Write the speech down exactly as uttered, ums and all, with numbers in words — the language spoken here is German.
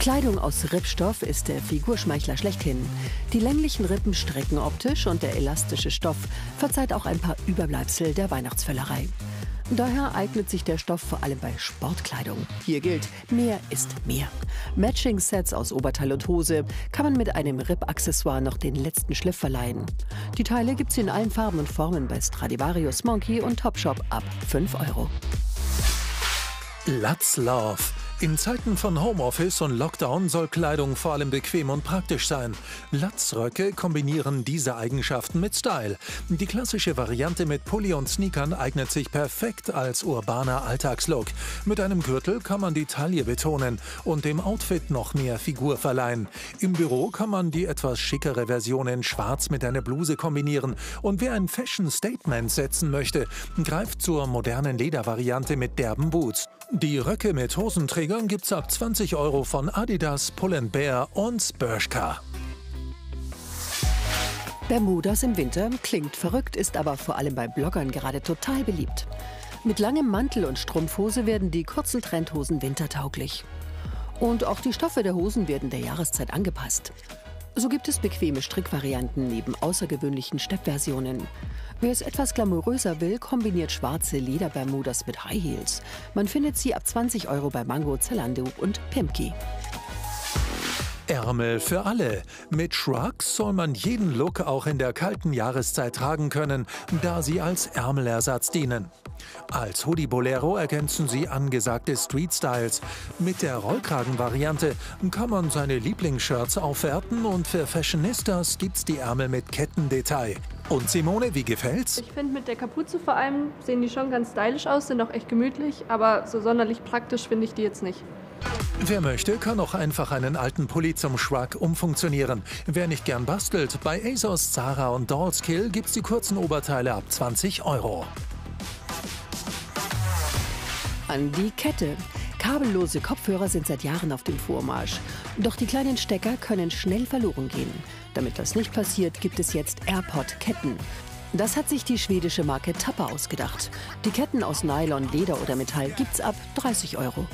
Kleidung aus Rippstoff ist der Figurschmeichler schlechthin. Die länglichen Rippen strecken optisch und der elastische Stoff verzeiht auch ein paar Überbleibsel der Weihnachtsvöllerei. Daher eignet sich der Stoff vor allem bei Sportkleidung. Hier gilt, mehr ist mehr. Matching-Sets aus Oberteil und Hose kann man mit einem Ripp-Accessoire noch den letzten Schliff verleihen. Die Teile gibt's in allen Farben und Formen bei Stradivarius, Monkey und Topshop ab fünf Euro. Let's Love. In Zeiten von Homeoffice und Lockdown soll Kleidung vor allem bequem und praktisch sein. Latzröcke kombinieren diese Eigenschaften mit Style. Die klassische Variante mit Pulli und Sneakern eignet sich perfekt als urbaner Alltagslook. Mit einem Gürtel kann man die Taille betonen und dem Outfit noch mehr Figur verleihen. Im Büro kann man die etwas schickere Version in Schwarz mit einer Bluse kombinieren. Und wer ein Fashion-Statement setzen möchte, greift zur modernen Ledervariante mit derben Boots. Die Röcke mit Hosenträger gibt es ab zwanzig Euro von Adidas, Pull&Bear und Bershka. Bermudas im Winter klingt verrückt, ist aber vor allem bei Bloggern gerade total beliebt. Mit langem Mantel und Strumpfhose werden die kurzen Trendhosen wintertauglich. Und auch die Stoffe der Hosen werden der Jahreszeit angepasst. So gibt es bequeme Strickvarianten neben außergewöhnlichen Steppversionen. Wer es etwas glamouröser will, kombiniert schwarze Lederbermudas mit High Heels. Man findet sie ab zwanzig Euro bei Mango, Zalando und Pimkie. Ärmel für alle. Mit Shrugs soll man jeden Look auch in der kalten Jahreszeit tragen können, da sie als Ärmelersatz dienen. Als Hoodie-Bolero ergänzen sie angesagte Street-Styles. Mit der Rollkragen-Variante kann man seine Lieblingsshirts aufwerten und für Fashionistas gibt's die Ärmel mit Kettendetail. Und Simone, wie gefällt's? Ich finde, mit der Kapuze vor allem sehen die schon ganz stylisch aus, sind auch echt gemütlich, aber so sonderlich praktisch finde ich die jetzt nicht. Wer möchte, kann auch einfach einen alten Pulli zum Shrug umfunktionieren. Wer nicht gern bastelt, bei ASOS, ZARA und DALLSKILL gibt's die kurzen Oberteile ab zwanzig Euro. An die Kette. Kabellose Kopfhörer sind seit Jahren auf dem Vormarsch. Doch die kleinen Stecker können schnell verloren gehen. Damit das nicht passiert, gibt es jetzt AirPod-Ketten. Das hat sich die schwedische Marke Tappa ausgedacht. Die Ketten aus Nylon, Leder oder Metall gibt's ab dreißig Euro.